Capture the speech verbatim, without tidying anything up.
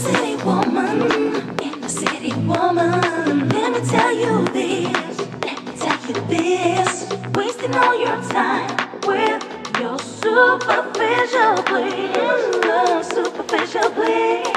city woman, in the city woman. Let me tell you this, let me tell you this. Wasting all your time with your superficial please, superficial please.